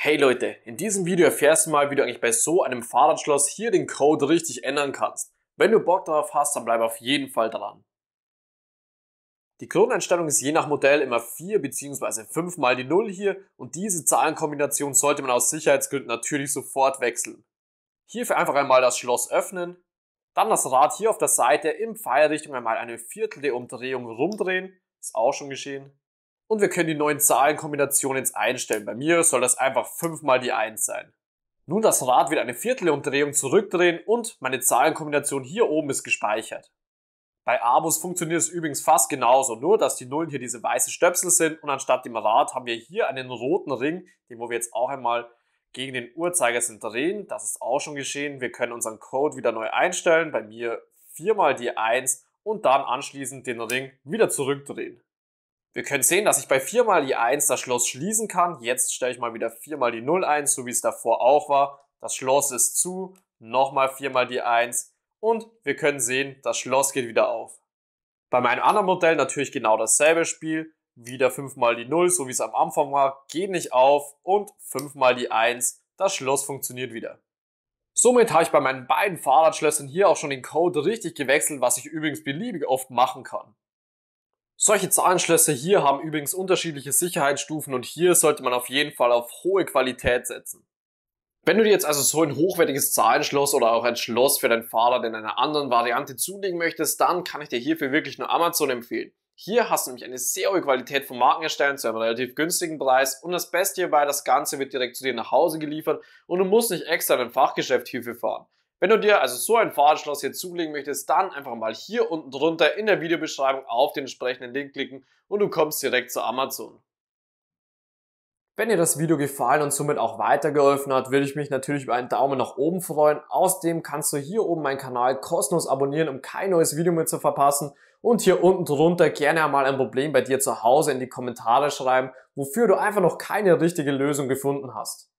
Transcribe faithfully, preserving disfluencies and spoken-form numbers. Hey Leute, in diesem Video erfährst du mal, wie du eigentlich bei so einem Fahrradschloss hier den Code richtig ändern kannst. Wenn du Bock darauf hast, dann bleib auf jeden Fall dran. Die Codeeinstellung ist je nach Modell immer vier bzw. fünf mal die null hier und diese Zahlenkombination sollte man aus Sicherheitsgründen natürlich sofort wechseln. Hierfür einfach einmal das Schloss öffnen, dann das Rad hier auf der Seite in Pfeilrichtung einmal eine Viertel der Umdrehung rumdrehen, ist auch schon geschehen. Und wir können die neuen Zahlenkombinationen jetzt einstellen. Bei mir soll das einfach fünf mal die eins sein. Nun das Rad wird eine Viertelumdrehung zurückdrehen und meine Zahlenkombination hier oben ist gespeichert. Bei Abus funktioniert es übrigens fast genauso, nur dass die Nullen hier diese weißen Stöpsel sind und anstatt dem Rad haben wir hier einen roten Ring, den wo wir jetzt auch einmal gegen den Uhrzeigersinn drehen. Das ist auch schon geschehen. Wir können unseren Code wieder neu einstellen. Bei mir vier mal die eins und dann anschließend den Ring wieder zurückdrehen. Wir können sehen, dass ich bei vier mal die eins das Schloss schließen kann. Jetzt stelle ich mal wieder vier mal die null ein, so wie es davor auch war. Das Schloss ist zu, nochmal vier mal die eins und wir können sehen, das Schloss geht wieder auf. Bei meinem anderen Modell natürlich genau dasselbe Spiel. Wieder fünf mal die null, so wie es am Anfang war, geht nicht auf und fünf mal die eins, das Schloss funktioniert wieder. Somit habe ich bei meinen beiden Fahrradschlössern hier auch schon den Code richtig gewechselt, was ich übrigens beliebig oft machen kann. Solche Zahlenschlösser hier haben übrigens unterschiedliche Sicherheitsstufen und hier sollte man auf jeden Fall auf hohe Qualität setzen. Wenn du dir jetzt also so ein hochwertiges Zahlenschloss oder auch ein Schloss für dein Fahrrad in einer anderen Variante zulegen möchtest, dann kann ich dir hierfür wirklich nur Amazon empfehlen. Hier hast du nämlich eine sehr hohe Qualität von Markenherstellern zu einem relativ günstigen Preis und das Beste hierbei, das Ganze wird direkt zu dir nach Hause geliefert und du musst nicht extra in ein Fachgeschäft hierfür fahren. Wenn du dir also so ein Fahrradschloss hier zulegen möchtest, dann einfach mal hier unten drunter in der Videobeschreibung auf den entsprechenden Link klicken und du kommst direkt zu Amazon. Wenn dir das Video gefallen und somit auch weitergeholfen hat, würde ich mich natürlich über einen Daumen nach oben freuen. Außerdem kannst du hier oben meinen Kanal kostenlos abonnieren, um kein neues Video mehr zu verpassen. Und hier unten drunter gerne einmal ein Problem bei dir zu Hause in die Kommentare schreiben, wofür du einfach noch keine richtige Lösung gefunden hast.